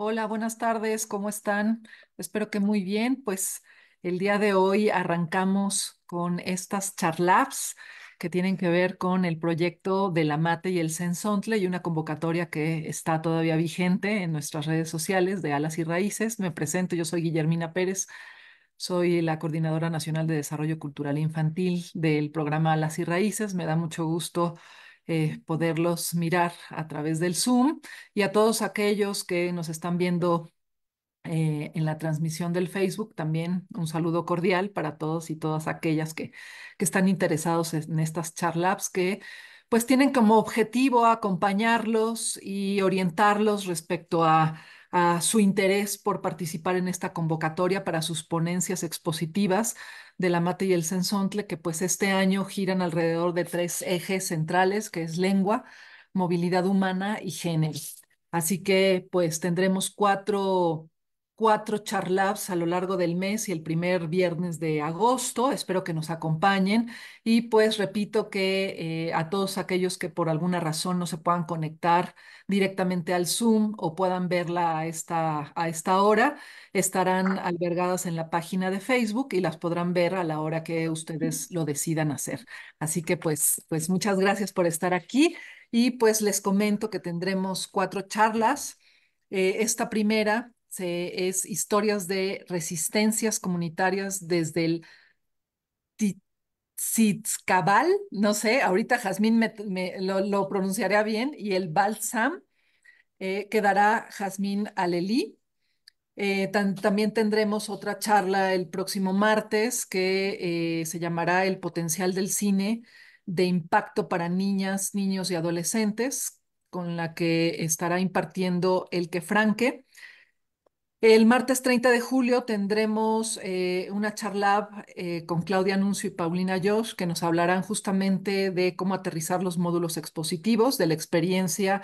Hola, buenas tardes, ¿cómo están? Espero que muy bien. Pues el día de hoy arrancamos con estas charlabs que tienen que ver con el proyecto de la MATE y el Sensontle y una convocatoria que está todavía vigente en nuestras redes sociales de Alas y Raíces. Me presento, yo soy Guillermina Pérez, soy la Coordinadora Nacional de Desarrollo Cultural Infantil del programa Alas y Raíces. Me da mucho gusto poderlos mirar a través del Zoom y a todos aquellos que nos están viendo en la transmisión del Facebook, también un saludo cordial para todos y todas aquellas que están interesados en estas charlabs que pues tienen como objetivo acompañarlos y orientarlos respecto a su interés por participar en esta convocatoria para sus ponencias expositivas de la MATE y el Sensontle, que pues este año giran alrededor de 3 ejes centrales, que es lengua, movilidad humana y género. Así que pues tendremos cuatro charlabs a lo largo del mes y el primer viernes de agosto. Espero que nos acompañen y pues repito que a todos aquellos que por alguna razón no se puedan conectar directamente al Zoom o puedan verla a esta hora, estarán albergadas en la página de Facebook y las podrán ver a la hora que ustedes lo decidan hacer. Así que pues muchas gracias por estar aquí y pues les comento que tendremos 4 charlas. Esta primera es historias de resistencias comunitarias desde el tsikbal, no sé, ahorita Jazmín lo pronunciará bien, y el balt'sam, que dará Jazmín Alhelí. También tendremos otra charla el próximo martes que se llamará El Potencial del Cine de Impacto para Niñas, Niños y Adolescentes, con la que estará impartiendo El Que Franque. El martes 30 de julio tendremos una charlab con Claudia Nuncio y Paulina Josh, que nos hablarán justamente de cómo aterrizar los módulos expositivos, de la experiencia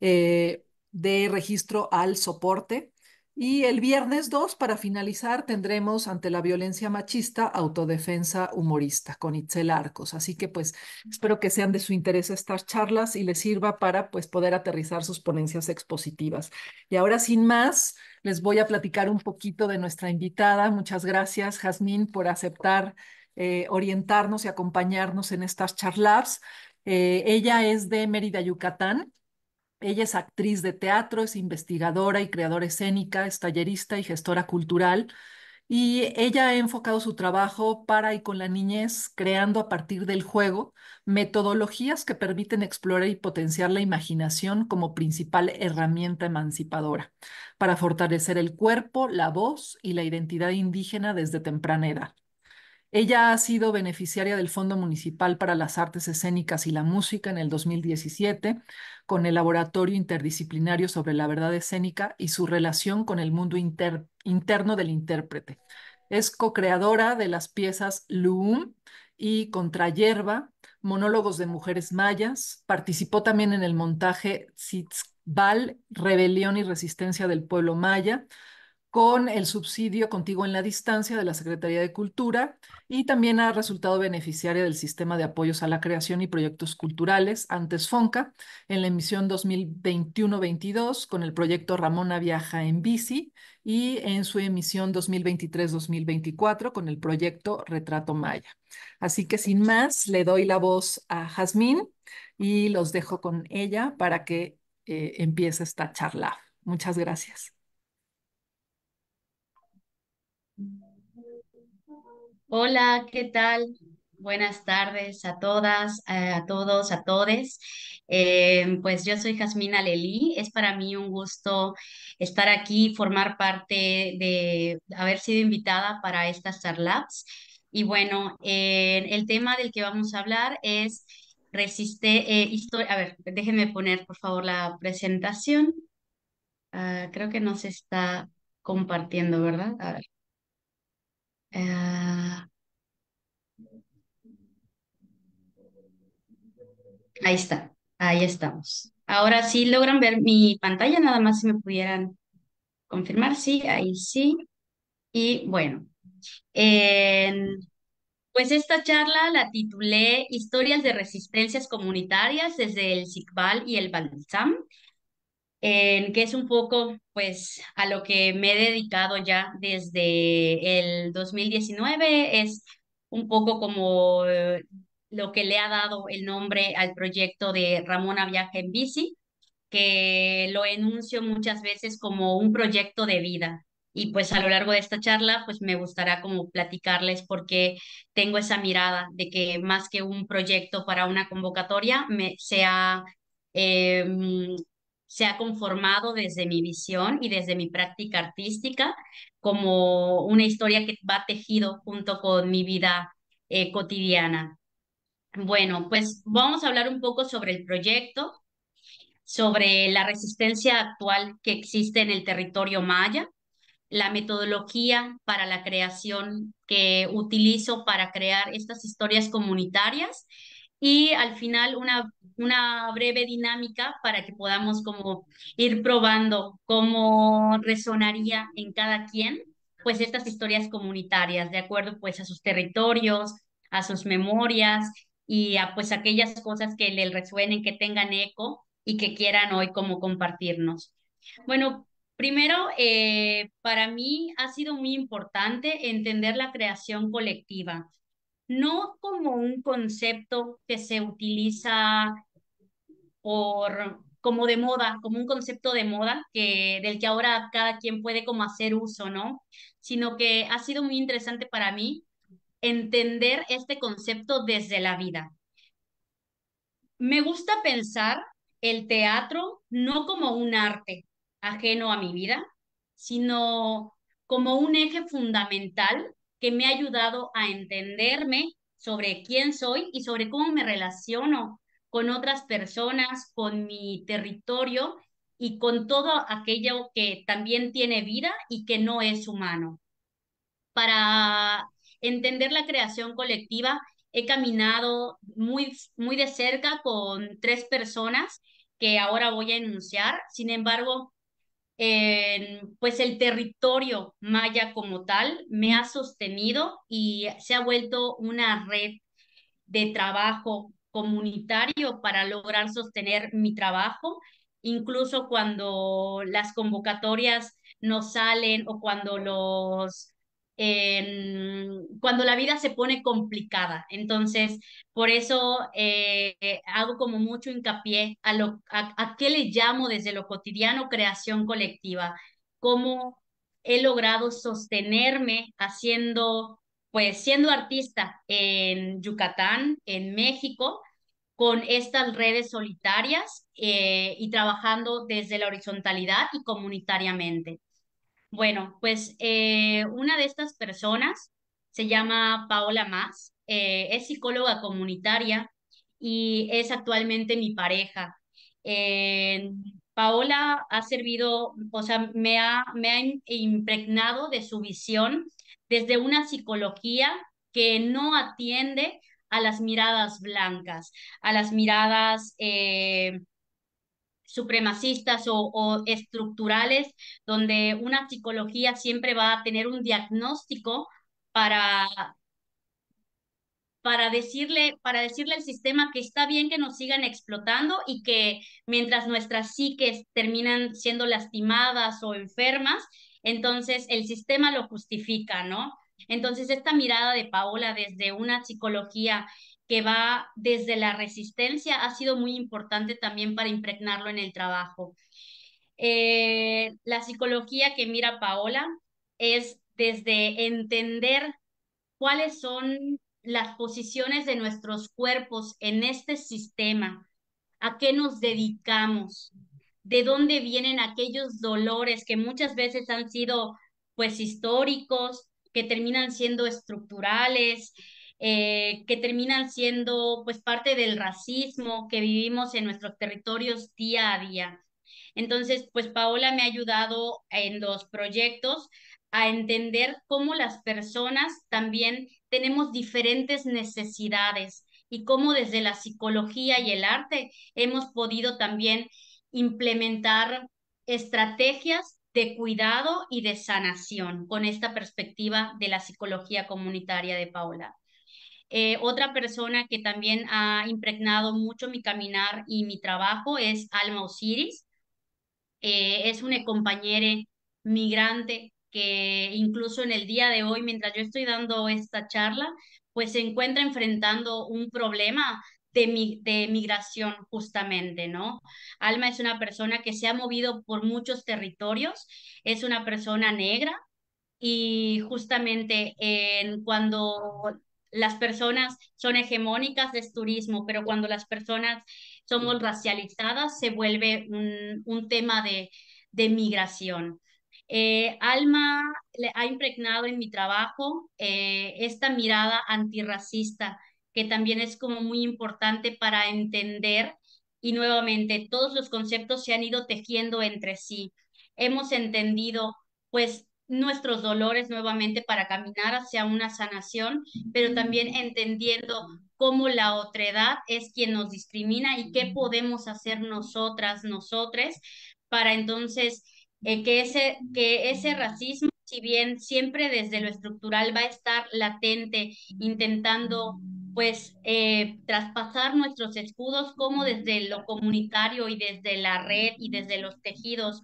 de registro al soporte. Y el viernes 2, para finalizar, tendremos Ante la violencia machista, autodefensa humorista, con Itzel Arcos. Así que pues espero que sean de su interés estas charlas y les sirva para pues poder aterrizar sus ponencias expositivas. Y ahora sin más, les voy a platicar un poquito de nuestra invitada. Muchas gracias, Jazmín, por aceptar orientarnos y acompañarnos en estas charlabs. Ella es de Mérida, Yucatán. Ella es actriz de teatro, es investigadora y creadora escénica, es tallerista y gestora cultural, y ella ha enfocado su trabajo para y con la niñez, creando a partir del juego metodologías que permiten explorar y potenciar la imaginación como principal herramienta emancipadora para fortalecer el cuerpo, la voz y la identidad indígena desde temprana edad. Ella ha sido beneficiaria del Fondo Municipal para las Artes Escénicas y la Música en el 2017, con el Laboratorio Interdisciplinario sobre la Verdad Escénica y su relación con el mundo interno del intérprete. Es co-creadora de las piezas Lu'um y Contrayerba, monólogos de mujeres mayas. Participó también en el montaje Sitzbal, Rebelión y Resistencia del Pueblo Maya, con el subsidio Contigo en la Distancia de la Secretaría de Cultura, y también ha resultado beneficiaria del Sistema de Apoyos a la Creación y Proyectos Culturales, antes FONCA, en la emisión 2021-22 con el proyecto Ramona Viaja en Bici, y en su emisión 2023-2024 con el proyecto Retrato Maya. Así que sin más, le doy la voz a Jazmín y los dejo con ella para que empiece esta charla. Muchas gracias. Hola, ¿qué tal? Buenas tardes a todas, a todos, a todes. Pues yo soy Jazmín Alhelí. Es para mí un gusto estar aquí, formar parte de haber sido invitada para estas charlabs. Y bueno, el tema del que vamos a hablar es a ver, déjenme poner por favor la presentación. Creo que no se está compartiendo, ¿verdad? A ver. Ahí está, ahí estamos. Ahora sí logran ver mi pantalla, nada más si me pudieran confirmar, sí, ahí sí. Y bueno, pues esta charla la titulé Historias de resistencias comunitarias desde el tsikbal y el balt'sam. que es un poco pues a lo que me he dedicado ya desde el 2019, es un poco como lo que le ha dado el nombre al proyecto de Ramona Viaja en Bici, que lo enuncio muchas veces como un proyecto de vida. Y pues a lo largo de esta charla pues me gustará como platicarles porque tengo esa mirada de que más que un proyecto para una convocatoria se ha conformado desde mi visión y desde mi práctica artística como una historia que va tejido junto con mi vida cotidiana. Bueno, pues vamos a hablar un poco sobre el proyecto, sobre la resistencia actual que existe en el territorio maya, la metodología para la creación que utilizo para crear estas historias comunitarias y al final una breve dinámica para que podamos como ir probando cómo resonaría en cada quien pues estas historias comunitarias de acuerdo pues a sus territorios, a sus memorias y a pues aquellas cosas que les resuenen, que tengan eco y que quieran hoy como compartirnos. Bueno, primero, para mí ha sido muy importante entender la creación colectiva, no como un concepto que se utiliza como de moda, como un concepto de moda del que ahora cada quien puede como hacer uso, ¿no? Sino que ha sido muy interesante para mí entender este concepto desde la vida. Me gusta pensar el teatro no como un arte ajeno a mi vida, sino como un eje fundamental que me ha ayudado a entenderme sobre quién soy y sobre cómo me relaciono con otras personas, con mi territorio y con todo aquello que también tiene vida y que no es humano. Para entender la creación colectiva, he caminado muy, muy de cerca con tres personas que ahora voy a enunciar. Sin embargo, pues el territorio maya como tal me ha sostenido y se ha vuelto una red de trabajo comunitario para lograr sostener mi trabajo, incluso cuando las convocatorias no salen o cuando cuando la vida se pone complicada. Entonces, por eso hago como mucho hincapié a qué le llamo desde lo cotidiano creación colectiva, cómo he logrado sostenerme siendo artista en Yucatán, en México, con estas redes solitarias y trabajando desde la horizontalidad y comunitariamente. Bueno, pues una de estas personas se llama Paola Más, es psicóloga comunitaria y es actualmente mi pareja. Paola ha servido, o sea, me ha impregnado de su visión desde una psicología que no atiende a las miradas blancas, a las miradas supremacistas o estructurales, donde una psicología siempre va a tener un diagnóstico para decirle al sistema que está bien que nos sigan explotando y que mientras nuestras psiques terminan siendo lastimadas o enfermas, entonces el sistema lo justifica, ¿no? Entonces esta mirada de Paola desde una psicología que va desde la resistencia ha sido muy importante también para impregnarlo en el trabajo. La psicología que mira Paola es desde entender cuáles son las posiciones de nuestros cuerpos en este sistema, a qué nos dedicamos, de dónde vienen aquellos dolores que muchas veces han sido pues históricos, que terminan siendo estructurales, que terminan siendo pues parte del racismo que vivimos en nuestros territorios día a día. Entonces, pues Paola me ha ayudado en los proyectos a entender cómo las personas también tenemos diferentes necesidades y cómo desde la psicología y el arte hemos podido también implementar estrategias de cuidado y de sanación con esta perspectiva de la psicología comunitaria de Paola. Otra persona que también ha impregnado mucho mi caminar y mi trabajo es Alma Osiris. es una compañera migrante que incluso en el día de hoy, mientras yo estoy dando esta charla, pues se encuentra enfrentando un problema de migración justamente, ¿no? Alma es una persona que se ha movido por muchos territorios, es una persona negra y justamente cuando las personas son hegemónicas es turismo, pero cuando las personas somos racializadas se vuelve un tema de migración. Alma ha impregnado en mi trabajo esta mirada antirracista, que también es como muy importante para entender, y nuevamente todos los conceptos se han ido tejiendo entre sí. Hemos entendido pues nuestros dolores nuevamente para caminar hacia una sanación, pero también entendiendo cómo la otredad es quien nos discrimina y qué podemos hacer nosotras, nosotres, para entonces que ese racismo, si bien siempre desde lo estructural va a estar latente, intentando pues traspasar nuestros escudos, como desde lo comunitario y desde la red y desde los tejidos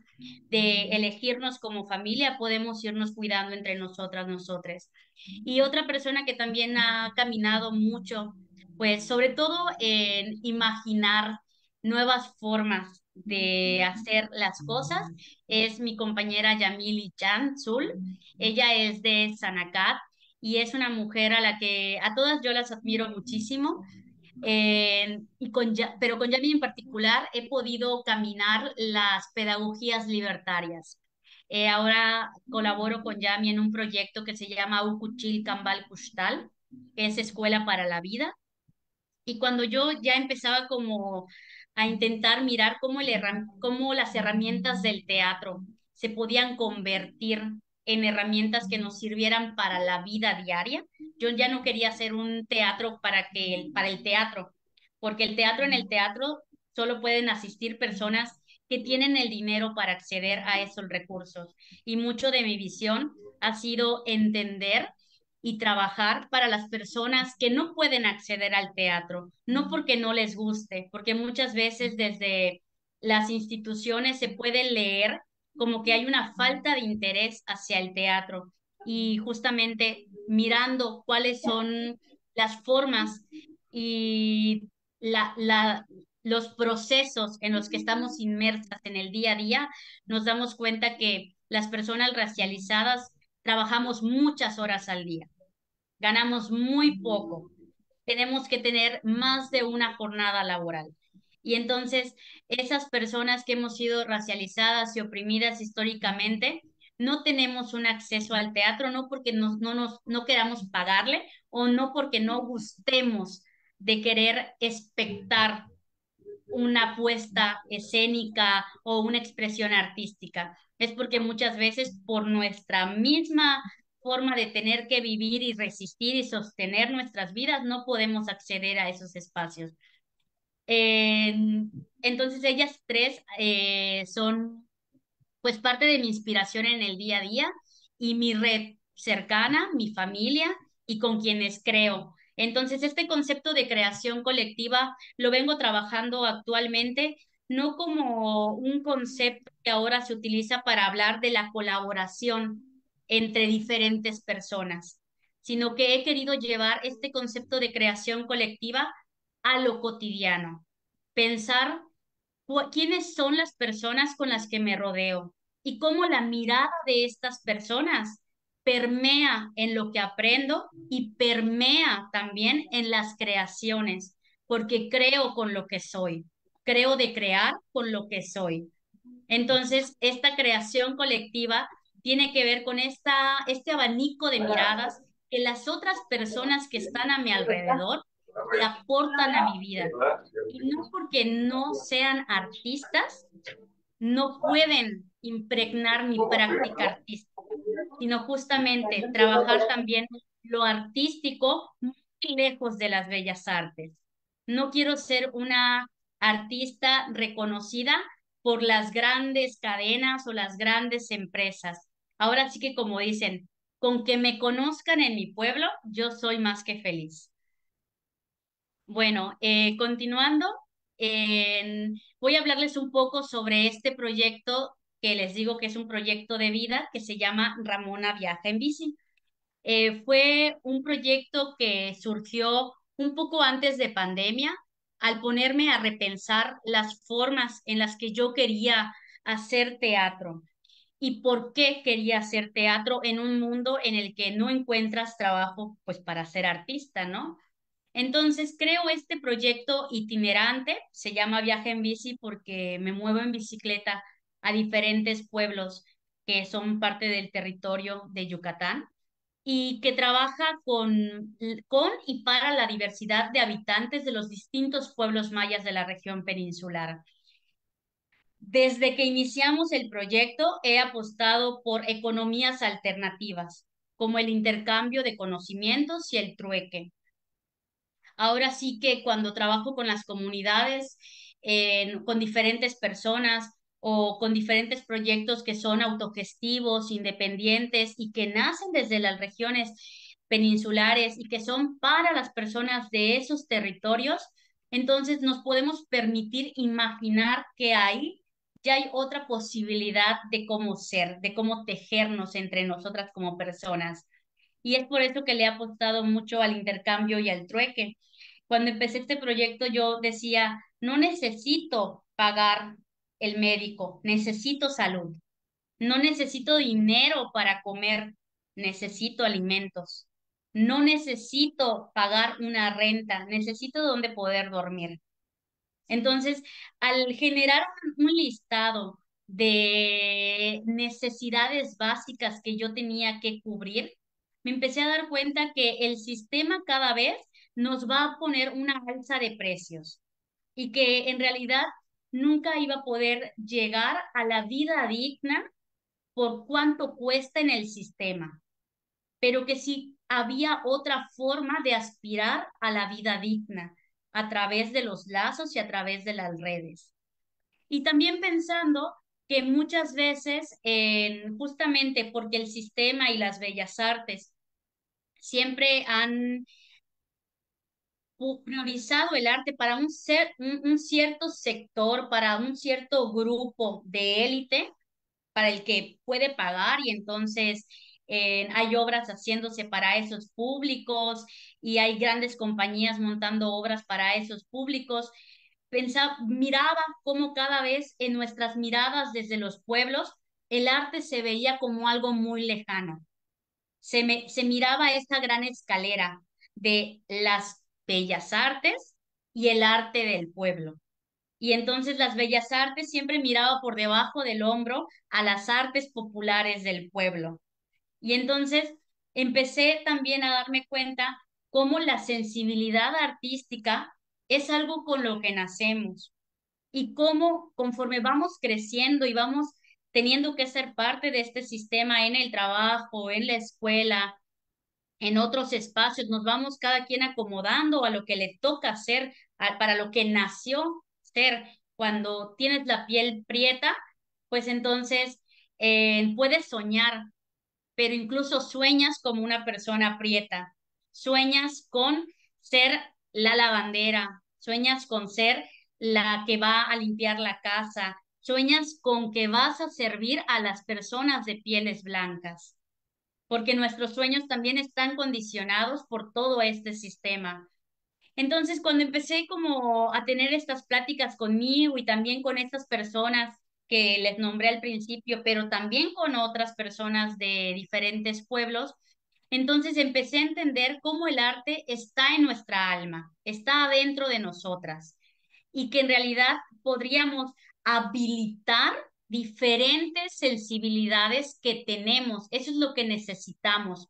de elegirnos como familia, podemos irnos cuidando entre nosotras, nosotres. Y otra persona que también ha caminado mucho, pues sobre todo en imaginar nuevas formas de hacer las cosas, es mi compañera Yamili Jan-Zul. Ella es de Sanacat y es una mujer a la que a todas yo las admiro muchísimo, pero con Yami en particular he podido caminar las pedagogías libertarias. Ahora colaboro con Yami en un proyecto que se llama Ucuchil Kambal Kustal, que es Escuela para la Vida. Y cuando yo ya empezaba como a intentar mirar cómo las herramientas del teatro se podían convertir en herramientas que nos sirvieran para la vida diaria. Yo ya no quería hacer un teatro para el teatro, porque en el teatro solo pueden asistir personas que tienen el dinero para acceder a esos recursos. Y mucho de mi visión ha sido entender y trabajar para las personas que no pueden acceder al teatro, no porque no les guste, porque muchas veces desde las instituciones se puede leer como que hay una falta de interés hacia el teatro, y justamente mirando cuáles son las formas y los procesos en los que estamos inmersas en el día a día, nos damos cuenta que las personas racializadas trabajamos muchas horas al día, ganamos muy poco, tenemos que tener más de una jornada laboral. Y entonces esas personas que hemos sido racializadas y oprimidas históricamente no tenemos un acceso al teatro, no porque no queramos pagarle o no porque no gustemos de querer espectar una puesta escénica o una expresión artística. Es porque muchas veces por nuestra misma forma de tener que vivir y resistir y sostener nuestras vidas no podemos acceder a esos espacios. Entonces ellas tres son pues parte de mi inspiración en el día a día y mi red cercana, mi familia y con quienes creo. Entonces este concepto de creación colectiva lo vengo trabajando actualmente, no como un concepto que ahora se utiliza para hablar de la colaboración entre diferentes personas, sino que he querido llevar este concepto de creación colectiva a lo cotidiano, pensar quiénes son las personas con las que me rodeo y cómo la mirada de estas personas permea en lo que aprendo y permea también en las creaciones, porque creo con lo que soy, creo de crear con lo que soy. Entonces, esta creación colectiva tiene que ver con este abanico de miradas que las otras personas que están a mi alrededor le aportan a mi vida. Y no porque no sean artistas, no pueden impregnar mi práctica artística, sino justamente trabajar también lo artístico muy lejos de las bellas artes. No quiero ser una artista reconocida por las grandes cadenas o las grandes empresas. Ahora sí que, como dicen, con que me conozcan en mi pueblo, yo soy más que feliz. Bueno, continuando, Voy a hablarles un poco sobre este proyecto que les digo que es un proyecto de vida que se llama Ramona Viaja en Bici. Fue un proyecto que surgió un poco antes de pandemia, al ponerme a repensar las formas en las que yo quería hacer teatro y por qué quería hacer teatro en un mundo en el que no encuentras trabajo pues para ser artista, ¿no? Entonces creo este proyecto itinerante, se llama Viaje en Bici porque me muevo en bicicleta a diferentes pueblos que son parte del territorio de Yucatán y que trabaja con y para la diversidad de habitantes de los distintos pueblos mayas de la región peninsular. Desde que iniciamos el proyecto he apostado por economías alternativas, como el intercambio de conocimientos y el trueque. Ahora sí que cuando trabajo con las comunidades, con diferentes personas o con diferentes proyectos que son autogestivos, independientes y que nacen desde las regiones peninsulares y que son para las personas de esos territorios, entonces nos podemos permitir imaginar que ahí ya hay otra posibilidad de cómo ser, de cómo tejernos entre nosotras como personas. Y es por eso que le he apostado mucho al intercambio y al trueque. Cuando empecé este proyecto yo decía, no necesito pagar el médico, necesito salud. No necesito dinero para comer, necesito alimentos. No necesito pagar una renta, necesito donde poder dormir. Entonces, al generar un listado de necesidades básicas que yo tenía que cubrir, me empecé a dar cuenta que el sistema cada vez nos va a poner una alza de precios y que en realidad nunca iba a poder llegar a la vida digna por cuánto cuesta en el sistema, pero que sí había otra forma de aspirar a la vida digna a través de los lazos y a través de las redes. Y también pensando que muchas veces, justamente porque el sistema y las bellas artes siempre han priorizado el arte para un cierto sector, para un cierto grupo de élite, para el que puede pagar y entonces hay obras haciéndose para esos públicos y hay grandes compañías montando obras para esos públicos. Miraba cómo cada vez en nuestras miradas desde los pueblos el arte se veía como algo muy lejano. Se miraba esta gran escalera de las bellas artes y el arte del pueblo. Y entonces las bellas artes siempre miraba por debajo del hombro a las artes populares del pueblo. Y entonces empecé también a darme cuenta cómo la sensibilidad artística es algo con lo que nacemos y cómo conforme vamos creciendo y vamos teniendo que ser parte de este sistema en el trabajo, en la escuela, en otros espacios, nos vamos cada quien acomodando a lo que le toca ser, para lo que nació ser. Cuando tienes la piel prieta, pues entonces puedes soñar, pero incluso sueñas como una persona prieta, sueñas con ser la lavandera, sueñas con ser la que va a limpiar la casa, sueñas con que vas a servir a las personas de pieles blancas, porque nuestros sueños también están condicionados por todo este sistema. Entonces, cuando empecé como a tener estas pláticas conmigo y también con estas personas que les nombré al principio, pero también con otras personas de diferentes pueblos, entonces empecé a entender cómo el arte está en nuestra alma, está adentro de nosotras y que en realidad podríamos habilitar diferentes sensibilidades que tenemos. Eso es lo que necesitamos.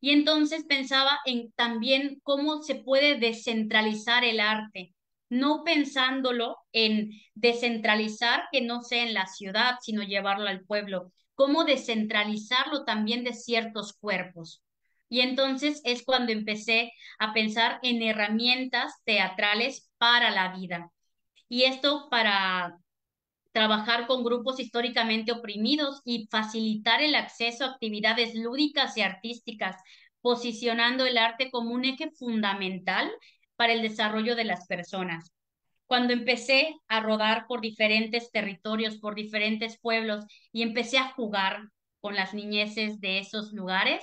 Y entonces pensaba en también cómo se puede descentralizar el arte, no pensándolo en descentralizar que no sea en la ciudad, sino llevarlo al pueblo, cómo descentralizarlo también de ciertos cuerpos. Y entonces es cuando empecé a pensar en herramientas teatrales para la vida. Y esto para trabajar con grupos históricamente oprimidos y facilitar el acceso a actividades lúdicas y artísticas, posicionando el arte como un eje fundamental para el desarrollo de las personas. cuando empecé a rodar por diferentes territorios, por diferentes pueblos, y empecé a jugar con las niñeces de esos lugares,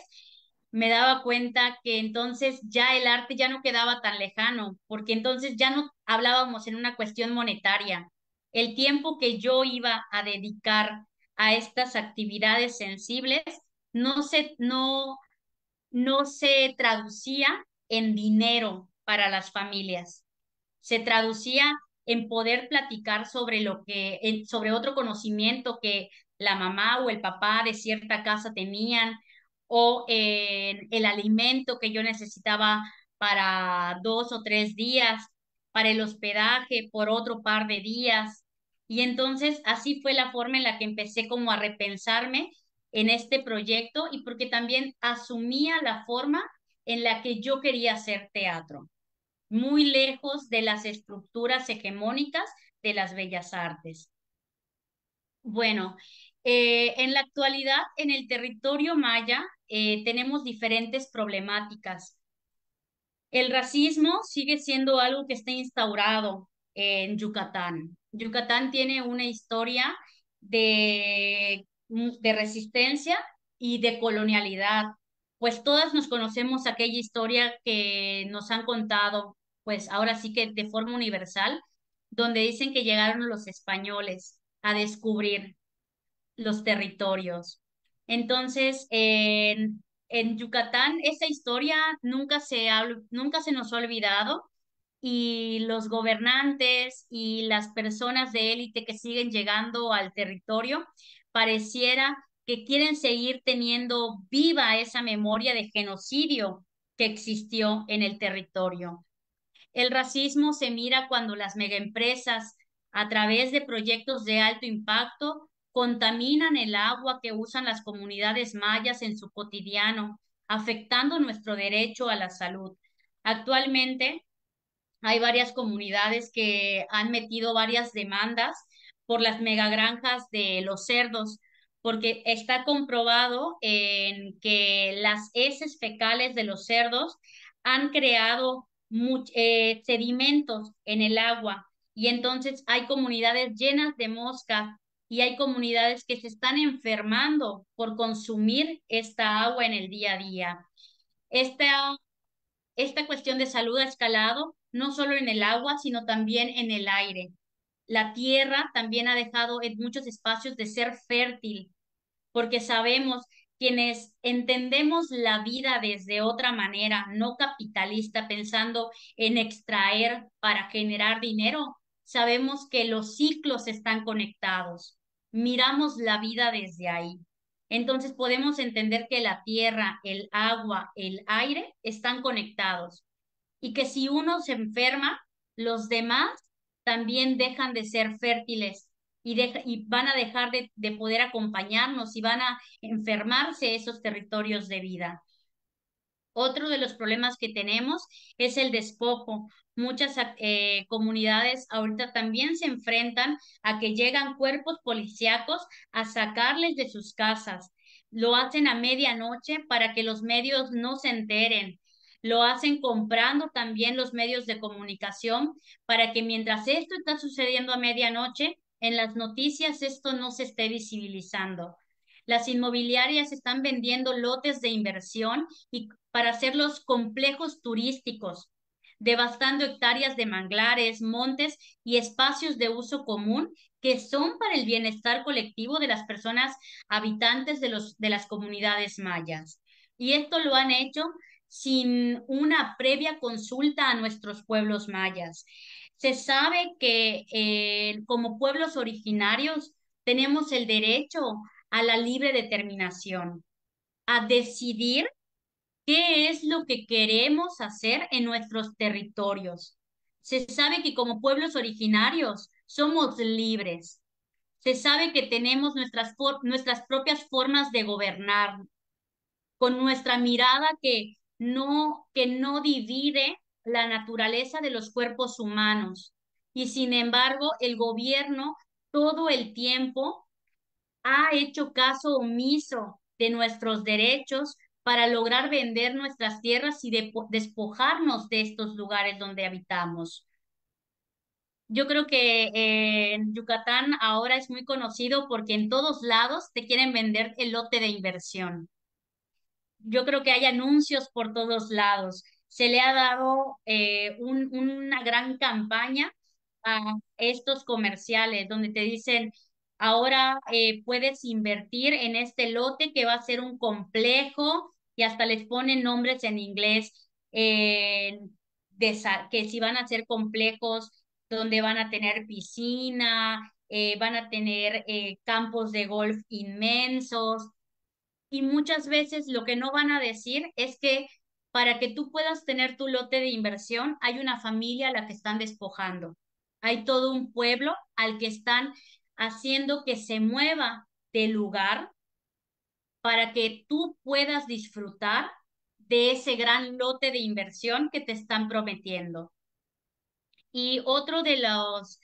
me daba cuenta que entonces ya el arte ya no quedaba tan lejano, porque entonces ya no hablábamos en una cuestión monetaria. El tiempo que yo iba a dedicar a estas actividades sensibles no se traducía en dinero para las familias. Se traducía en poder platicar sobre sobre otro conocimiento que la mamá o el papá de cierta casa tenían, o el alimento que yo necesitaba para 2 o 3 días, para el hospedaje por otro par de días. Y entonces así fue la forma en la que empecé como a repensarme en este proyecto, y porque también asumía la forma en la que yo quería hacer teatro, muy lejos de las estructuras hegemónicas de las bellas artes. Bueno, en la actualidad, en el territorio maya, tenemos diferentes problemáticas. El racismo sigue siendo algo que está instaurado en Yucatán. Yucatán tiene una historia de resistencia y de colonialidad, pues todas nos conocemos aquella historia que nos han contado, pues ahora sí que de forma universal, donde dicen que llegaron los españoles a descubrir los territorios. Entonces, en Yucatán esa historia nunca se nos ha olvidado, y los gobernantes y las personas de élite que siguen llegando al territorio pareciera que quieren seguir teniendo viva esa memoria de genocidio que existió en el territorio. El racismo se mira cuando las megaempresas, a través de proyectos de alto impacto, contaminan el agua que usan las comunidades mayas en su cotidiano, afectando nuestro derecho a la salud. Actualmente hay varias comunidades que han metido varias demandas por las megagranjas de los cerdos, porque está comprobado en que las heces fecales de los cerdos han creado sedimentos en el agua, y entonces hay comunidades llenas de moscas y hay comunidades que se están enfermando por consumir esta agua en el día a día. Esta cuestión de salud ha escalado no solo en el agua, sino también en el aire. La tierra también ha dejado en muchos espacios de ser fértil, porque sabemos, quienes entendemos la vida desde otra manera, no capitalista, pensando en extraer para generar dinero, sabemos que los ciclos están conectados. Miramos la vida desde ahí. Entonces podemos entender que la tierra, el agua, el aire están conectados, y que si uno se enferma, los demás también dejan de ser fértiles y van a dejar de poder acompañarnos, y van a enfermarse esos territorios de vida. Otro de los problemas que tenemos es el despojo. Muchas comunidades ahorita también se enfrentan a que llegan cuerpos policíacos a sacarles de sus casas. Lo hacen a medianoche para que los medios no se enteren. Lo hacen comprando también los medios de comunicación para que, mientras esto está sucediendo a medianoche, en las noticias esto no se esté visibilizando. Las inmobiliarias están vendiendo lotes de inversión y para hacer los complejos turísticos, devastando hectáreas de manglares, montes y espacios de uso común que son para el bienestar colectivo de las personas habitantes de las comunidades mayas. Y esto lo han hecho sin una previa consulta a nuestros pueblos mayas. Se sabe que como pueblos originarios tenemos el derecho a la libre determinación, a decidir qué es lo que queremos hacer en nuestros territorios. Se sabe que como pueblos originarios somos libres. Se sabe que tenemos nuestras propias formas de gobernar, con nuestra mirada que no divide la naturaleza de los cuerpos humanos. Y sin embargo, el gobierno todo el tiempo ha hecho caso omiso de nuestros derechos para lograr vender nuestras tierras y despojarnos de estos lugares donde habitamos. Yo creo que en Yucatán ahora es muy conocido porque en todos lados te quieren vender el lote de inversión. Yo creo que hay anuncios por todos lados. Se le ha dado una gran campaña a estos comerciales donde te dicen, ahora puedes invertir en este lote que va a ser un complejo, y hasta les ponen nombres en inglés, que si van a ser complejos, donde van a tener piscina, van a tener campos de golf inmensos. Y muchas veces lo que no van a decir es que para que tú puedas tener tu lote de inversión, hay una familia a la que están despojando. Hay todo un pueblo al que están haciendo que se mueva de lugar para que tú puedas disfrutar de ese gran lote de inversión que te están prometiendo. Y otro de los,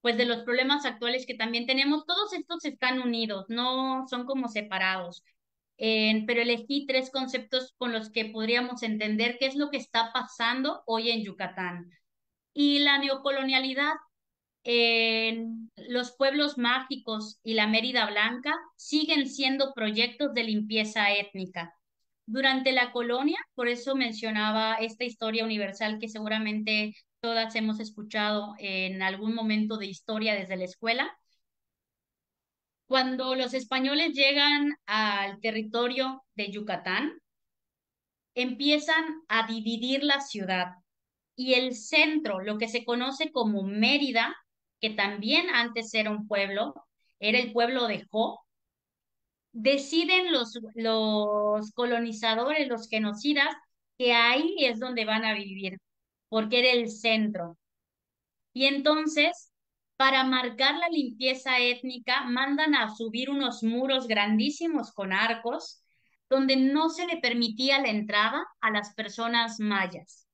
pues de los problemas actuales que también tenemos, todos estos están unidos, no son como separados. Pero elegí tres conceptos con los que podríamos entender qué es lo que está pasando hoy en Yucatán. Y la neocolonialidad, los pueblos mágicos y la Mérida Blanca siguen siendo proyectos de limpieza étnica. Durante la colonia, por eso mencionaba esta historia universal que seguramente todas hemos escuchado en algún momento de historia desde la escuela. Cuando los españoles llegan al territorio de Yucatán, empiezan a dividir la ciudad. Y el centro, lo que se conoce como Mérida, que también antes era un pueblo, era el pueblo de Jo, deciden los colonizadores, los genocidas, que ahí es donde van a vivir, porque era el centro. Y entonces, para marcar la limpieza étnica, mandan a subir unos muros grandísimos con arcos, donde no se le permitía la entrada a las personas mayas.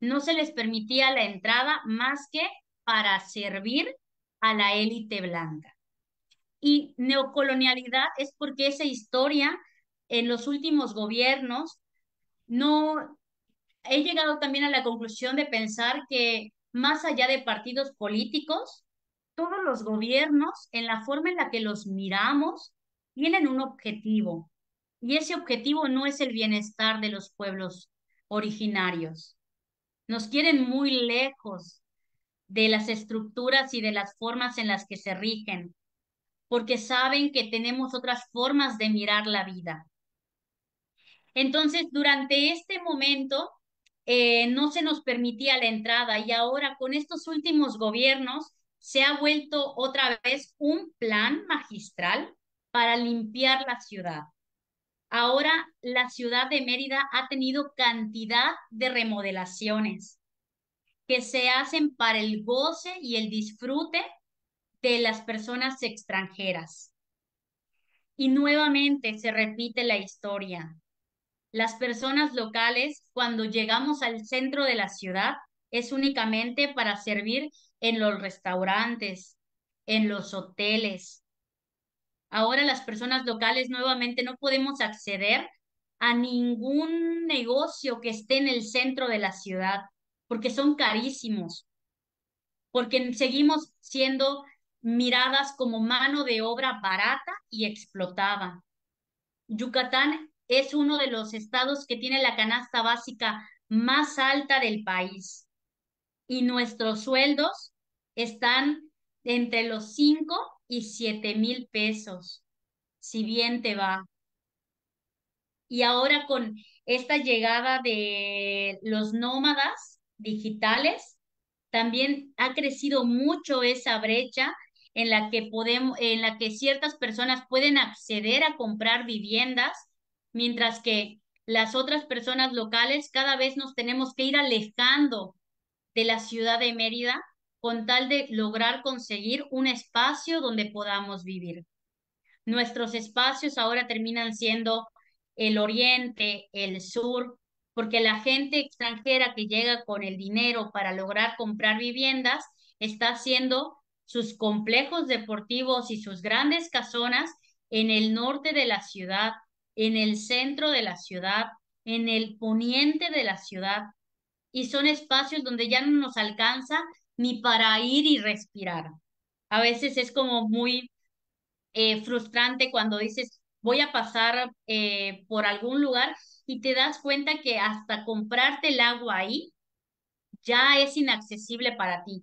No se les permitía la entrada más que para servir a la élite blanca. Y neocolonialidad es porque esa historia en los últimos gobiernos no... He llegado también a la conclusión de pensar que más allá de partidos políticos, todos los gobiernos, en la forma en la que los miramos, tienen un objetivo. Y ese objetivo no es el bienestar de los pueblos originarios. Nos quieren muy lejos de las estructuras y de las formas en las que se rigen, porque saben que tenemos otras formas de mirar la vida. Entonces, durante este momento, no se nos permitía la entrada, y ahora con estos últimos gobiernos se ha vuelto otra vez un plan magistral para limpiar la ciudad. Ahora la ciudad de Mérida ha tenido cantidad de remodelaciones que se hacen para el goce y el disfrute de las personas extranjeras. Y nuevamente se repite la historia. Las personas locales, cuando llegamos al centro de la ciudad, es únicamente para servir en los restaurantes, en los hoteles. Ahora las personas locales nuevamente no podemos acceder a ningún negocio que esté en el centro de la ciudad, porque son carísimos, porque seguimos siendo miradas como mano de obra barata y explotada. Yucatán es uno de los estados que tiene la canasta básica más alta del país, y nuestros sueldos están entre los 5 y 7 mil pesos, si bien te va. Y ahora con esta llegada de los nómadas digitales, también ha crecido mucho esa brecha en la que ciertas personas pueden acceder a comprar viviendas, mientras que las otras personas locales cada vez nos tenemos que ir alejando de la ciudad de Mérida con tal de lograr conseguir un espacio donde podamos vivir. Nuestros espacios ahora terminan siendo el oriente, el sur, porque la gente extranjera que llega con el dinero para lograr comprar viviendas está haciendo sus complejos deportivos y sus grandes casonas en el norte de la ciudad, en el centro de la ciudad, en el poniente de la ciudad. Y son espacios donde ya no nos alcanza ni para ir y respirar. A veces es como muy frustrante cuando dices, voy a pasar por algún lugar y te das cuenta que hasta comprarte el agua ahí ya es inaccesible para ti,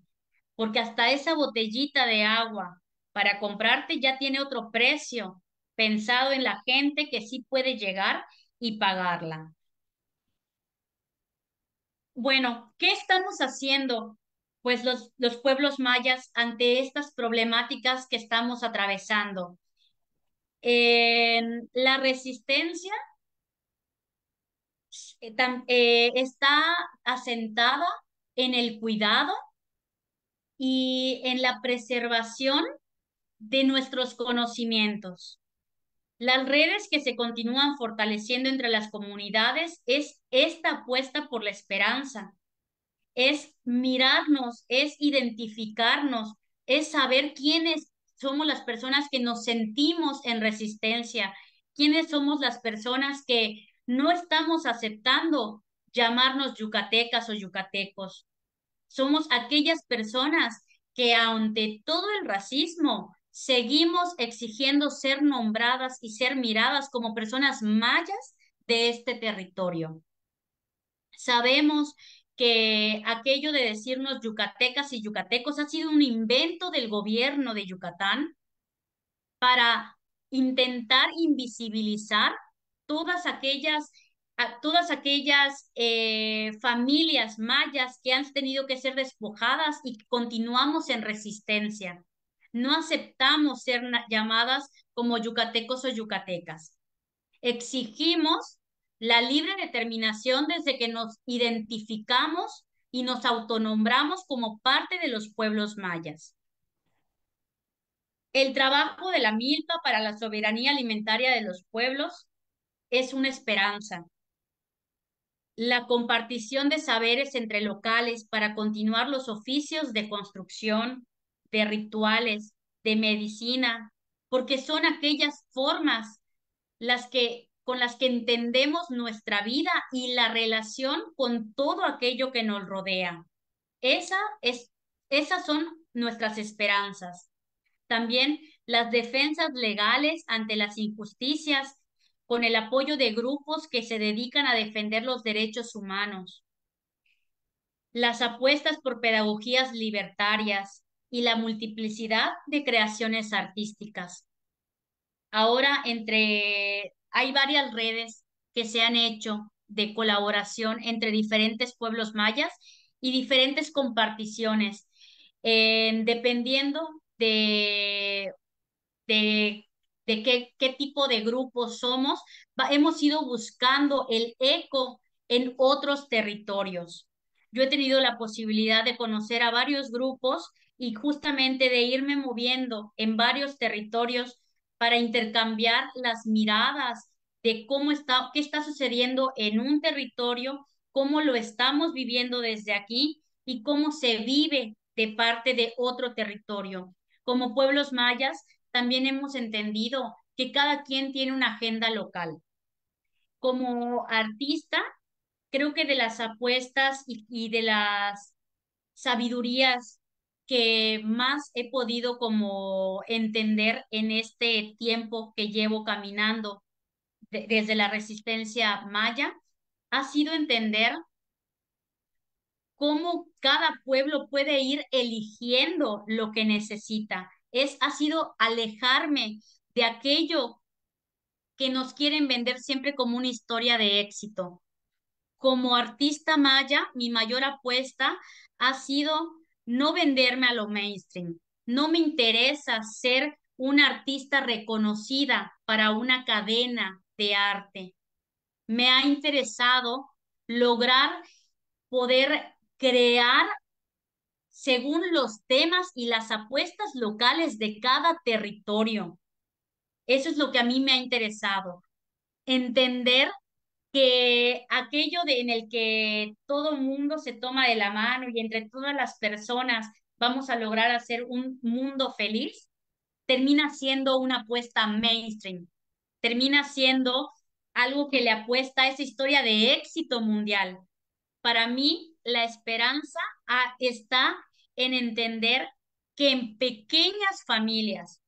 porque hasta esa botellita de agua para comprarte ya tiene otro precio pensado en la gente que sí puede llegar y pagarla. Bueno, ¿qué estamos haciendo? Pues los pueblos mayas ante estas problemáticas que estamos atravesando. La resistencia está asentada en el cuidado y en la preservación de nuestros conocimientos. Las redes que se continúan fortaleciendo entre las comunidades es esta apuesta por la esperanza, es mirarnos, es identificarnos, es saber quiénes somos las personas que nos sentimos en resistencia, quiénes somos las personas que no estamos aceptando llamarnos yucatecas o yucatecos. Somos aquellas personas que ante todo el racismo seguimos exigiendo ser nombradas y ser miradas como personas mayas de este territorio. Sabemos que aquello de decirnos yucatecas y yucatecos ha sido un invento del gobierno de Yucatán para intentar invisibilizar todas aquellas familias mayas que han tenido que ser despojadas y continuamos en resistencia. No aceptamos ser llamadas como yucatecos o yucatecas. Exigimos la libre determinación desde que nos identificamos y nos autonombramos como parte de los pueblos mayas. El trabajo de la milpa para la soberanía alimentaria de los pueblos es una esperanza. La compartición de saberes entre locales para continuar los oficios de construcción, de rituales, de medicina, porque son aquellas formas con las que entendemos nuestra vida y la relación con todo aquello que nos rodea. Esas son nuestras esperanzas. También las defensas legales ante las injusticias, con el apoyo de grupos que se dedican a defender los derechos humanos. Las apuestas por pedagogías libertarias y la multiplicidad de creaciones artísticas. Ahora hay varias redes que se han hecho de colaboración entre diferentes pueblos mayas y diferentes comparticiones, dependiendo de qué tipo de grupo somos. Hemos ido buscando el eco en otros territorios. Yo he tenido la posibilidad de conocer a varios grupos y justamente de irme moviendo en varios territorios para intercambiar las miradas de qué está sucediendo en un territorio, cómo lo estamos viviendo desde aquí y cómo se vive de parte de otro territorio. Como pueblos mayas, también hemos entendido que cada quien tiene una agenda local. Como artista, creo que de las apuestas y de las sabidurías que más he podido como entender en este tiempo que llevo caminando desde la resistencia maya, ha sido entender cómo cada pueblo puede ir eligiendo lo que necesita. Ha sido alejarme de aquello que nos quieren vender siempre como una historia de éxito. Como artista maya, mi mayor apuesta ha sido no venderme a lo mainstream. No me interesa ser una artista reconocida para una cadena de arte. Me ha interesado lograr poder crear según los temas y las apuestas locales de cada territorio. Eso es lo que a mí me ha interesado. Entender que aquello en el que todo el mundo se toma de la mano y entre todas las personas vamos a lograr hacer un mundo feliz, termina siendo una apuesta mainstream, termina siendo algo que le apuesta a esa historia de éxito mundial. Para mí, la esperanza está en entender que en pequeñas familias,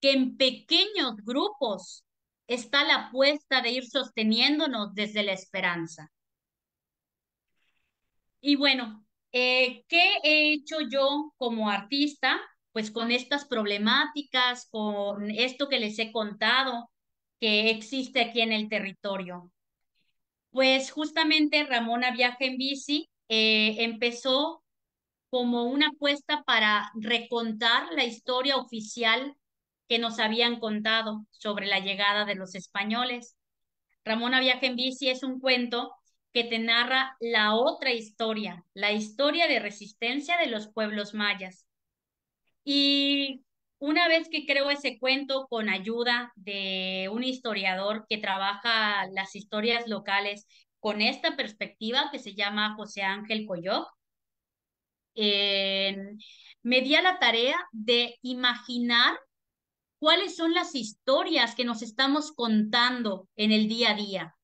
que en pequeños grupos está la apuesta de ir sosteniéndonos desde la esperanza. Y bueno, ¿qué he hecho yo como artista? Pues con estas problemáticas, con esto que les he contado que existe aquí en el territorio. Pues justamente Ramona Viaja en Bici empezó como una apuesta para recontar la historia oficial que nos habían contado sobre la llegada de los españoles. Ramona Viaja en Bici es un cuento que te narra la otra historia, la historia de resistencia de los pueblos mayas. Y una vez que creo ese cuento con ayuda de un historiador que trabaja las historias locales con esta perspectiva que se llama José Ángel Coyoc, me di a la tarea de imaginar cuáles son las historias que nos estamos contando en el día a día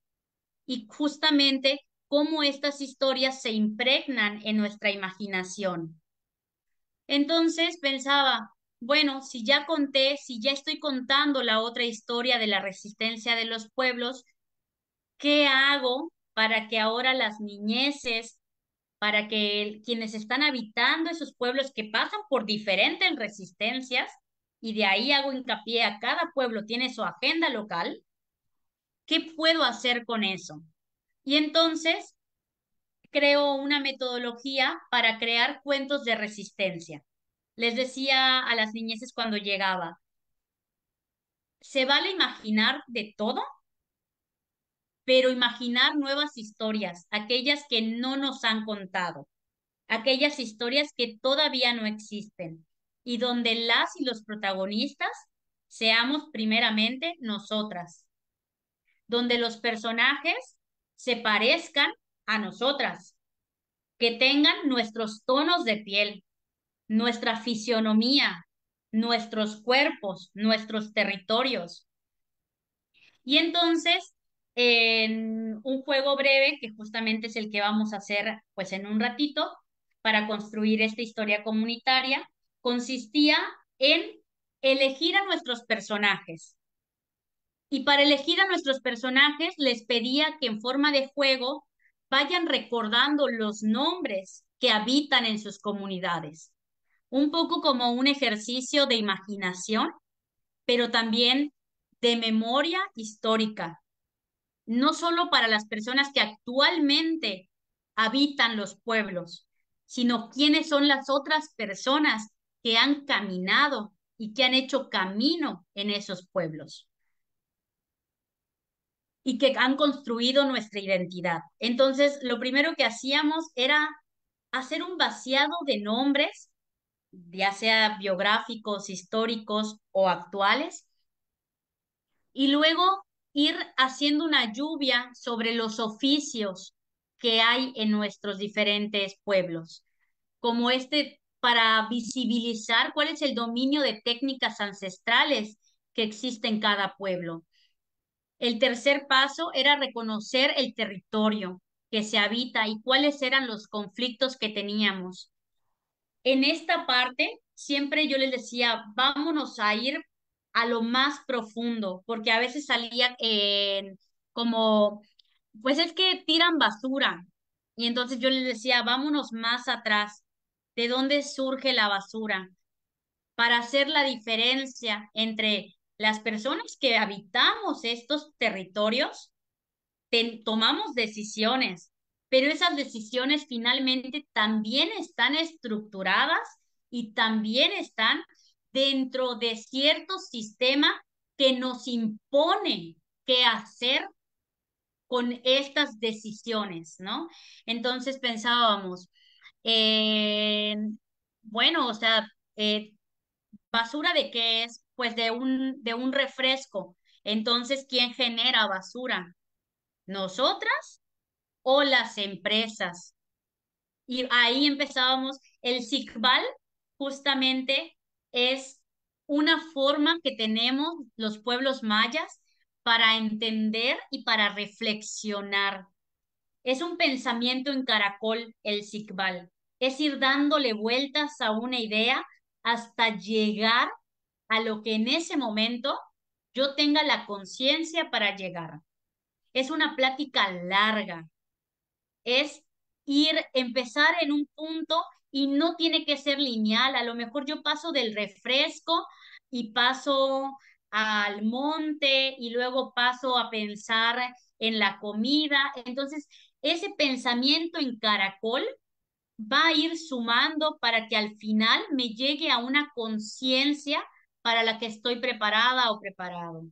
y justamente cómo estas historias se impregnan en nuestra imaginación. Entonces pensaba, bueno, si ya conté, si ya estoy contando la otra historia de la resistencia de los pueblos, ¿qué hago para que ahora las niñeces, para que quienes están habitando esos pueblos que pasan por diferentes resistencias, y de ahí hago hincapié a cada pueblo tiene su agenda local, ¿qué puedo hacer con eso? Y entonces creo una metodología para crear cuentos de resistencia. Les decía a las niñeces cuando llegaba, se vale imaginar de todo, pero imaginar nuevas historias, aquellas que no nos han contado, aquellas historias que todavía no existen y donde las y los protagonistas seamos primeramente nosotras, donde los personajes se parezcan a nosotras, que tengan nuestros tonos de piel, nuestra fisionomía, nuestros cuerpos, nuestros territorios. Y entonces, en un juego breve, que justamente es el que vamos a hacer pues, en un ratito, para construir esta historia comunitaria, consistía en elegir a nuestros personajes. Y para elegir a nuestros personajes, les pedía que en forma de juego vayan recordando los nombres que habitan en sus comunidades. Un poco como un ejercicio de imaginación, pero también de memoria histórica. No solo para las personas que actualmente habitan los pueblos, sino quiénes son las otras personas que han caminado y que han hecho camino en esos pueblos y que han construido nuestra identidad. Entonces, lo primero que hacíamos era hacer un vaciado de nombres, ya sea biográficos, históricos o actuales, y luego ir haciendo una lluvia sobre los oficios que hay en nuestros diferentes pueblos, como este para visibilizar cuál es el dominio de técnicas ancestrales que existe en cada pueblo. El tercer paso era reconocer el territorio que se habita y cuáles eran los conflictos que teníamos. En esta parte, siempre yo les decía, vámonos a ir a lo más profundo, porque a veces salía como, pues es que tiran basura. Y entonces yo les decía, vámonos más atrás, ¿de dónde surge la basura? Para hacer la diferencia entre las personas que habitamos estos territorios tomamos decisiones, pero esas decisiones finalmente también están estructuradas y también están dentro de cierto sistema que nos impone qué hacer con estas decisiones, ¿no? Entonces pensábamos, bueno, o sea, ¿basura de qué es? Pues de un refresco. Entonces, ¿quién genera basura? ¿Nosotras o las empresas? Y ahí empezábamos. El tsikbal justamente es una forma que tenemos los pueblos mayas para entender y para reflexionar. Es un pensamiento en caracol, el tsikbal. es ir dándole vueltas a una idea hasta llegar a lo que en ese momento yo tenga la conciencia para llegar. Es una plática larga, es empezar en un punto y no tiene que ser lineal. A lo mejor yo paso del refresco y paso al monte y luego paso a pensar en la comida. Entonces, ese pensamiento en caracol va a ir sumando para que al final me llegue a una conciencia para la que estoy preparada o preparado.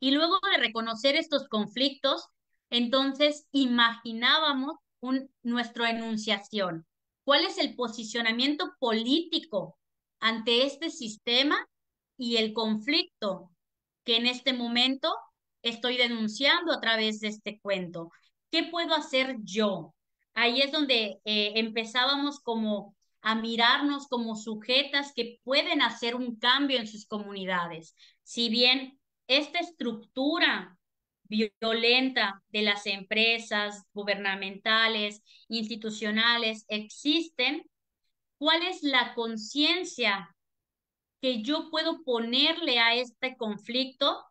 Y luego de reconocer estos conflictos, entonces imaginábamos nuestra enunciación. ¿Cuál es el posicionamiento político ante este sistema y el conflicto que en este momento estoy denunciando a través de este cuento? ¿Qué puedo hacer yo? Ahí es donde empezábamos como a mirarnos como sujetas que pueden hacer un cambio en sus comunidades. Si bien esta estructura violenta de las empresas gubernamentales, institucionales, existen, ¿cuál es la conciencia que yo puedo ponerle a este conflicto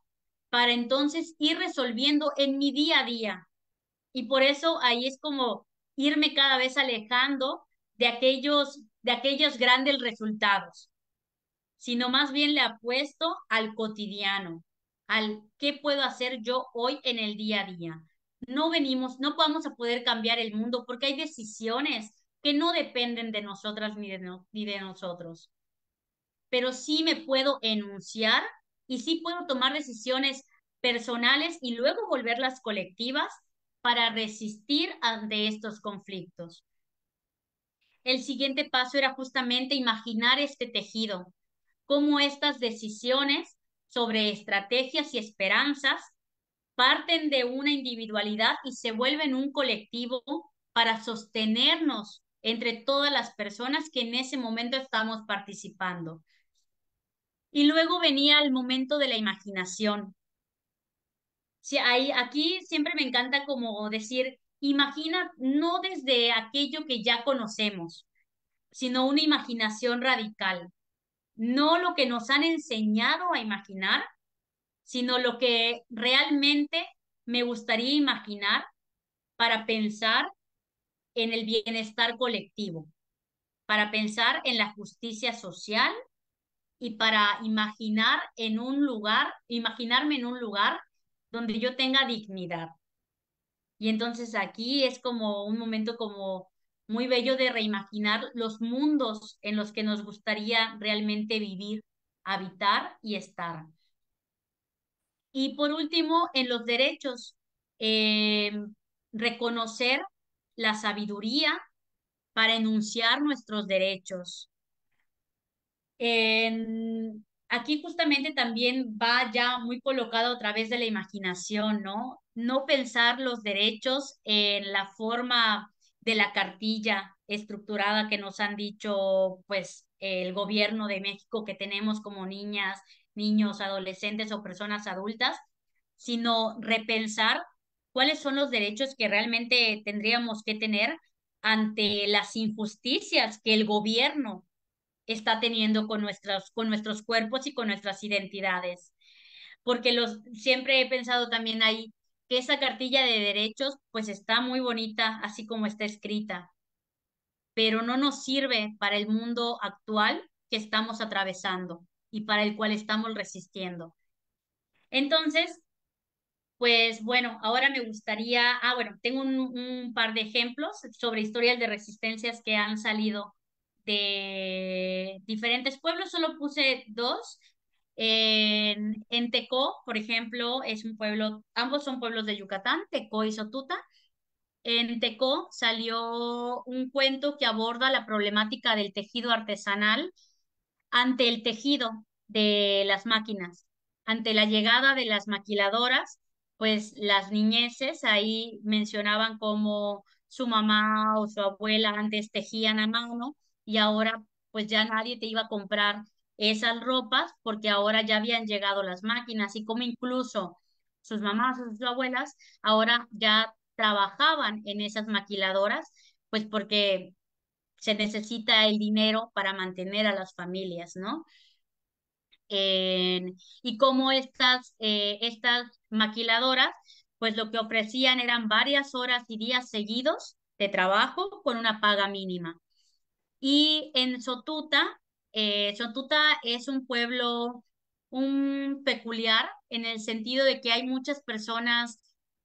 para entonces ir resolviendo en mi día a día? Y por eso ahí es como irme cada vez alejando de aquellos grandes resultados, sino más bien le apuesto al cotidiano, al qué puedo hacer yo hoy en el día a día. No vamos a poder cambiar el mundo porque hay decisiones que no dependen de nosotras ni de nosotros. Pero sí me puedo enunciar y sí puedo tomar decisiones personales y luego volverlas colectivas para resistir ante estos conflictos. El siguiente paso era justamente imaginar este tejido, cómo estas decisiones sobre estrategias y esperanzas parten de una individualidad y se vuelven un colectivo para sostenernos entre todas las personas que en ese momento estamos participando. Y luego venía el momento de la imaginación. Sí, aquí siempre me encanta como decir, imagina no desde aquello que ya conocemos, sino una imaginación radical. No lo que nos han enseñado a imaginar, sino lo que realmente me gustaría imaginar para pensar en el bienestar colectivo, para pensar en la justicia social y para imaginarme en un lugar donde yo tenga dignidad. Y entonces aquí es como un momento como muy bello de reimaginar los mundos en los que nos gustaría realmente vivir, habitar y estar. Y por último, en los derechos, reconocer la sabiduría para enunciar nuestros derechos. Aquí justamente también va ya muy colocado a través de la imaginación, ¿no? No pensar los derechos en la forma de la cartilla estructurada que nos han dicho pues el gobierno de México que tenemos como niñas, niños, adolescentes o personas adultas, sino repensar cuáles son los derechos que realmente tendríamos que tener ante las injusticias que el gobierno está teniendo con nuestros cuerpos y con nuestras identidades. Porque siempre he pensado también ahí que esa cartilla de derechos pues está muy bonita así como está escrita, pero no nos sirve para el mundo actual que estamos atravesando y para el cual estamos resistiendo. Entonces, pues bueno, ahora me gustaría, tengo un par de ejemplos sobre historias de resistencias que han salido de diferentes pueblos, solo puse dos. En Tecó, por ejemplo, es un pueblo, ambos son pueblos de Yucatán, Tecó y Sotuta. En Tecó salió un cuento que aborda la problemática del tejido artesanal ante el tejido de las máquinas, ante la llegada de las maquiladoras. Pues las niñeces ahí mencionaban cómo su mamá o su abuela antes tejían a mano y ahora pues ya nadie te iba a comprar esas ropas porque ahora ya habían llegado las máquinas, y como incluso sus mamás o sus abuelas ahora ya trabajaban en esas maquiladoras, pues porque se necesita el dinero para mantener a las familias, ¿no? Y como estas maquiladoras, pues lo que ofrecían eran varias horas y días seguidos de trabajo con una paga mínima. Y en Sotuta, Sotuta es un pueblo peculiar en el sentido de que hay muchas personas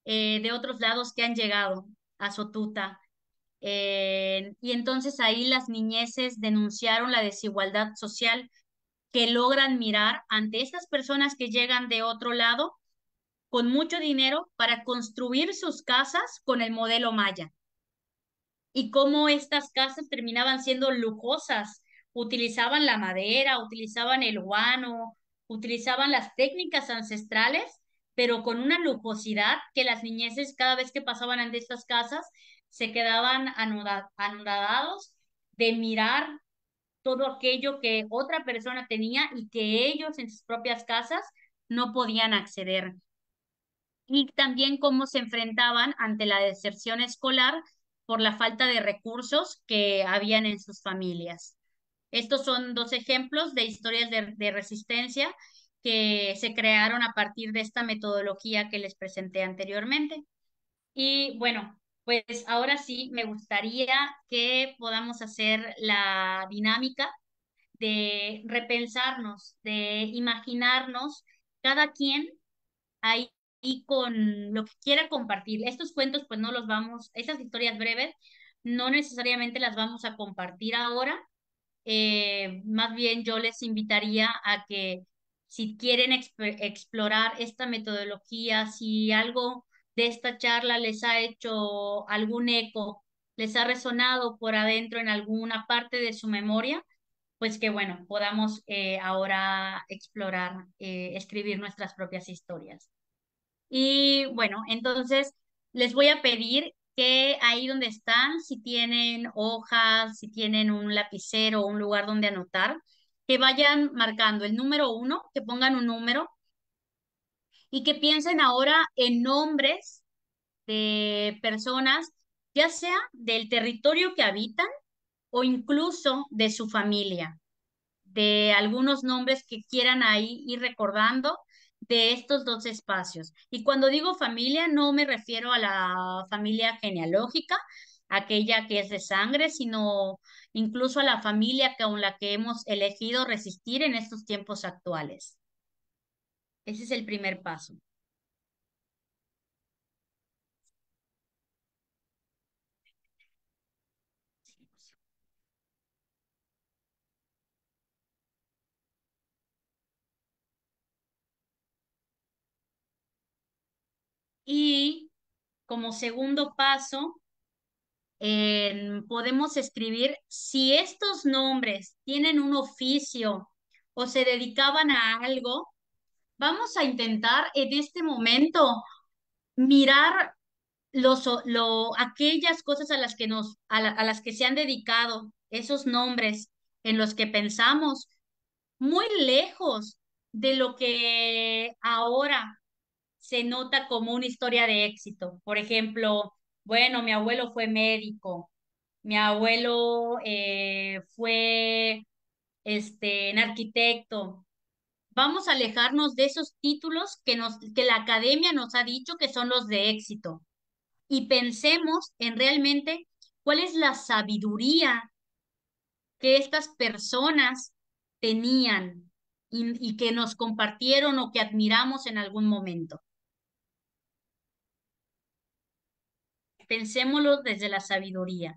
de otros lados que han llegado a Sotuta. Y entonces ahí las niñeces denunciaron la desigualdad social que logran mirar ante esas personas que llegan de otro lado con mucho dinero para construir sus casas con el modelo maya. Y cómo estas casas terminaban siendo lujosas, utilizaban la madera, utilizaban el guano, utilizaban las técnicas ancestrales, pero con una lujosidad que las niñeces cada vez que pasaban ante estas casas se quedaban anonadados de mirar todo aquello que otra persona tenía y que ellos en sus propias casas no podían acceder. Y también cómo se enfrentaban ante la deserción escolar por la falta de recursos que habían en sus familias. Estos son dos ejemplos de historias de resistencia que se crearon a partir de esta metodología que les presenté anteriormente. Y bueno, pues ahora sí me gustaría que podamos hacer la dinámica de repensarnos, de imaginarnos cada quien ahí y con lo que quiera compartir. Estos cuentos, pues no los vamos, esas historias breves, no necesariamente las vamos a compartir ahora. Más bien yo les invitaría a que si quieren explorar esta metodología, si algo de esta charla les ha hecho algún eco, les ha resonado por adentro en alguna parte de su memoria, pues que bueno, podamos ahora explorar, escribir nuestras propias historias. Y bueno, entonces les voy a pedir que ahí donde están, si tienen hojas, si tienen un lapicero o un lugar donde anotar, que vayan marcando el número 1, que pongan un número y que piensen ahora en nombres de personas, ya sea del territorio que habitan o incluso de su familia, de algunos nombres que quieran ahí ir recordando de estos dos espacios. Y cuando digo familia, no me refiero a la familia genealógica, aquella que es de sangre, sino incluso a la familia con la que hemos elegido resistir en estos tiempos actuales. Ese es el primer paso. Y como segundo paso, podemos escribir si estos nombres tienen un oficio o se dedicaban a algo. Vamos a intentar en este momento mirar aquellas cosas a las que se han dedicado esos nombres en los que pensamos, muy lejos de lo que ahora se nota como una historia de éxito. Por ejemplo, bueno, mi abuelo fue médico, mi abuelo fue un arquitecto. Vamos a alejarnos de esos títulos que la academia nos ha dicho que son los de éxito. Y pensemos en realmente cuál es la sabiduría que estas personas tenían y que nos compartieron o que admiramos en algún momento. Pensémoslo desde la sabiduría.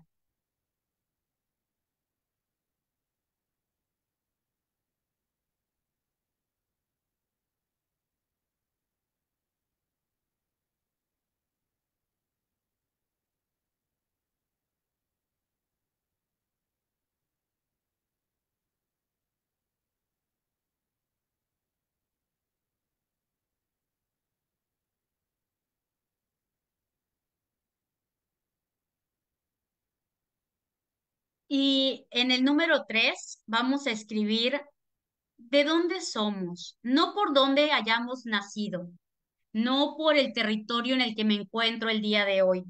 Y en el número 3 vamos a escribir de dónde somos, no por dónde hayamos nacido, no por el territorio en el que me encuentro el día de hoy.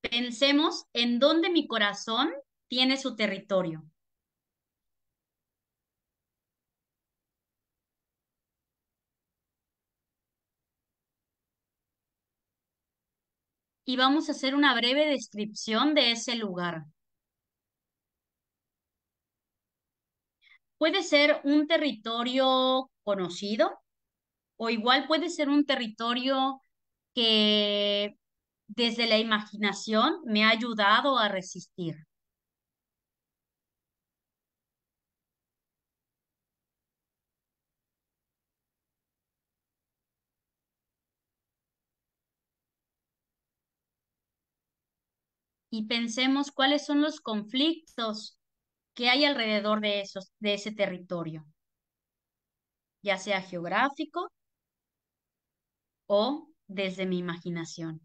Pensemos en dónde mi corazón tiene su territorio. Y vamos a hacer una breve descripción de ese lugar. Puede ser un territorio conocido o igual puede ser un territorio que desde la imaginación me ha ayudado a resistir. Y pensemos cuáles son los conflictos que hay alrededor de ese territorio, ya sea geográfico o desde mi imaginación.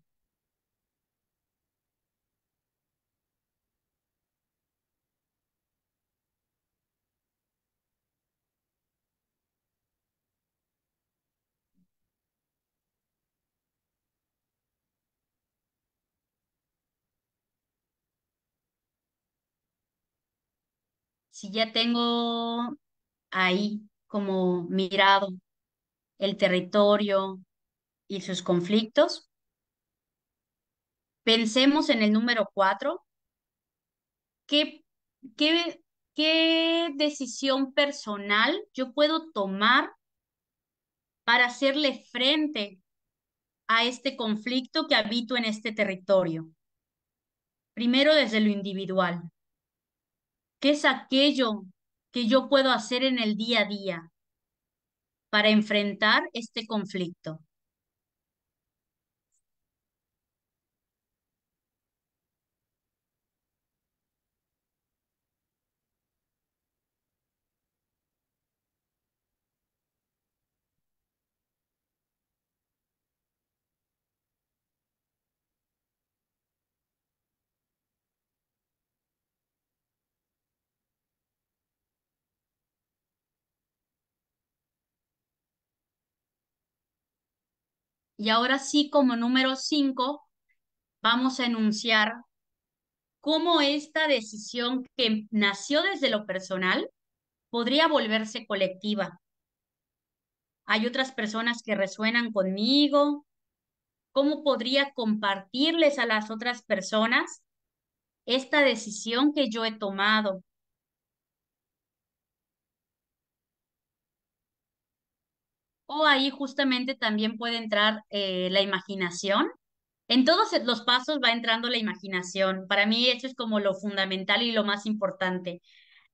Si ya tengo ahí como mirado el territorio y sus conflictos, pensemos en el número 4. ¿Qué decisión personal yo puedo tomar para hacerle frente a este conflicto que habito en este territorio? Primero desde lo individual. ¿Qué es aquello que yo puedo hacer en el día a día para enfrentar este conflicto? Y ahora sí, como número 5, vamos a enunciar cómo esta decisión que nació desde lo personal podría volverse colectiva. Hay otras personas que resuenan conmigo. ¿Cómo podría compartirles a las otras personas esta decisión que yo he tomado? O ahí justamente también puede entrar la imaginación. En todos los pasos va entrando la imaginación. Para mí eso es como lo fundamental y lo más importante.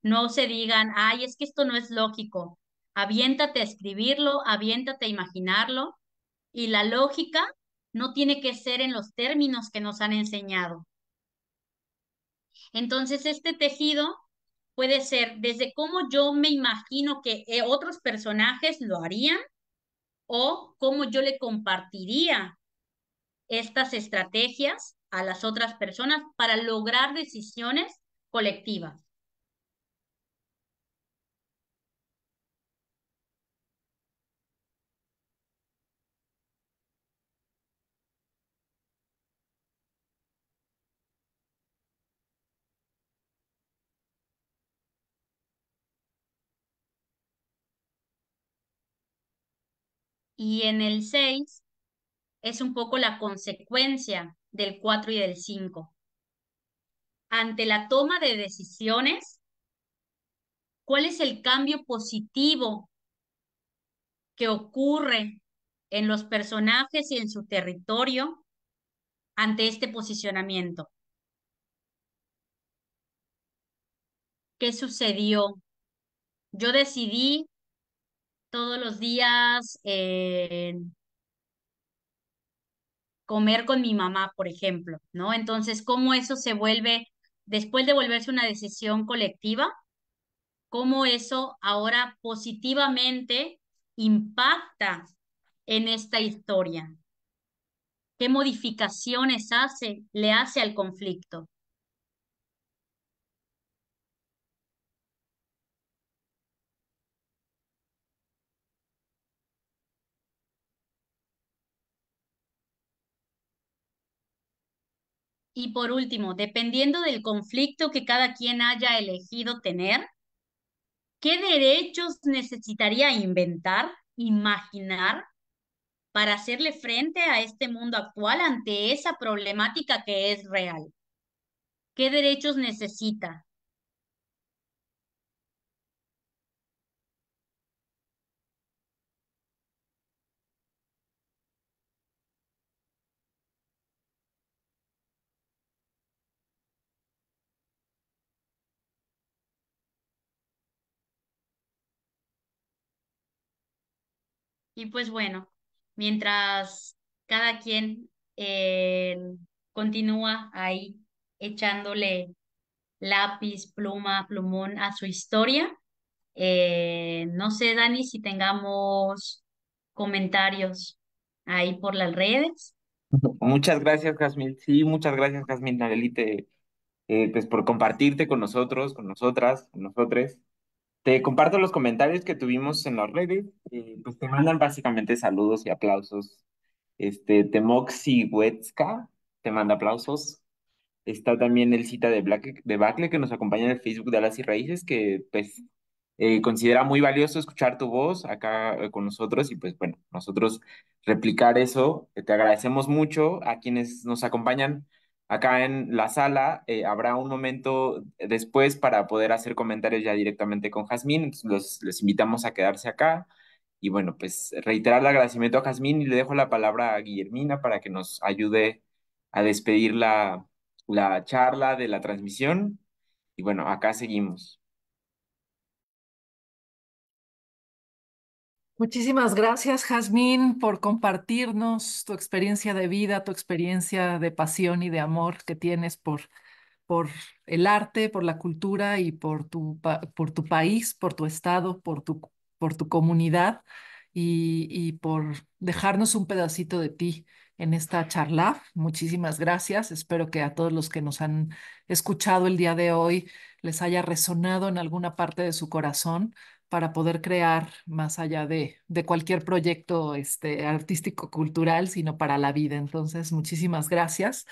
No se digan, ay, es que esto no es lógico. Aviéntate a escribirlo, aviéntate a imaginarlo. Y la lógica no tiene que ser en los términos que nos han enseñado. Entonces este tejido puede ser desde cómo yo me imagino que otros personajes lo harían, o cómo yo le compartiría estas estrategias a las otras personas para lograr decisiones colectivas. Y en el 6 es un poco la consecuencia del 4 y del 5. Ante la toma de decisiones, ¿cuál es el cambio positivo que ocurre en los personajes y en su territorio ante este posicionamiento? ¿Qué sucedió? Yo decidí todos los días comer con mi mamá, por ejemplo, ¿no? Entonces, ¿cómo eso se vuelve, después de volverse una decisión colectiva, cómo eso ahora positivamente impacta en esta historia? ¿Qué modificaciones le hace al conflicto? Y por último, dependiendo del conflicto que cada quien haya elegido tener, ¿qué derechos necesitaría inventar, imaginar, para hacerle frente a este mundo actual ante esa problemática que es real? ¿Qué derechos necesita? Y pues bueno, mientras cada quien continúa ahí echándole lápiz, pluma, plumón a su historia, no sé, Dani, si tengamos comentarios ahí por las redes. Muchas gracias, Jazmín. Sí, muchas gracias, Jazmín Alhelí, pues por compartirte con nosotros, con nosotras, con nosotres. Te comparto los comentarios que tuvimos en las redes. Pues te mandan básicamente saludos y aplausos. Temoxi Huetzka te manda aplausos. Está también el cita de Bacle que nos acompaña en el Facebook de Alas y Raíces, que pues considera muy valioso escuchar tu voz acá con nosotros y pues bueno, nosotros replicar eso. Te agradecemos mucho a quienes nos acompañan acá en la sala. Habrá un momento después para poder hacer comentarios ya directamente con Jazmín, entonces los invitamos a quedarse acá, y bueno, pues reiterar el agradecimiento a Jazmín, y le dejo la palabra a Guillermina para que nos ayude a despedir la charla de la transmisión, y bueno, acá seguimos. Muchísimas gracias, Jazmín, por compartirnos tu experiencia de vida, tu experiencia de pasión y de amor que tienes por el arte, por la cultura y por tu país, por tu estado, por tu comunidad y por dejarnos un pedacito de ti en esta charla. Muchísimas gracias. Espero que a todos los que nos han escuchado el día de hoy les haya resonado en alguna parte de su corazón, para poder crear más allá de cualquier proyecto artístico-cultural, sino para la vida. Entonces, muchísimas gracias.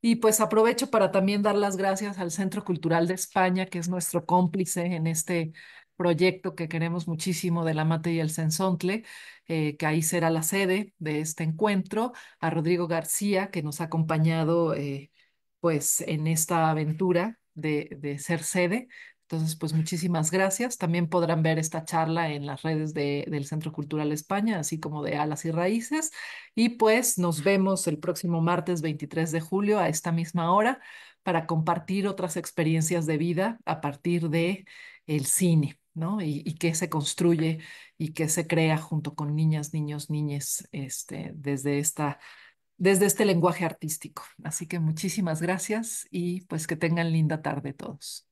Y pues aprovecho para también dar las gracias al Centro Cultural de España, que es nuestro cómplice en este proyecto que queremos muchísimo de la MATE y el Sensontle, que ahí será la sede de este encuentro, a Rodrigo García, que nos ha acompañado pues en esta aventura de ser sede. Entonces, pues muchísimas gracias. También podrán ver esta charla en las redes del Centro Cultural España, así como de Alas y Raíces. Y pues nos vemos el próximo martes 23 de julio a esta misma hora para compartir otras experiencias de vida a partir del cine, ¿no? Y qué se construye y qué se crea junto con niñas, niños, niñes, desde este lenguaje artístico. Así que muchísimas gracias y pues que tengan linda tarde todos.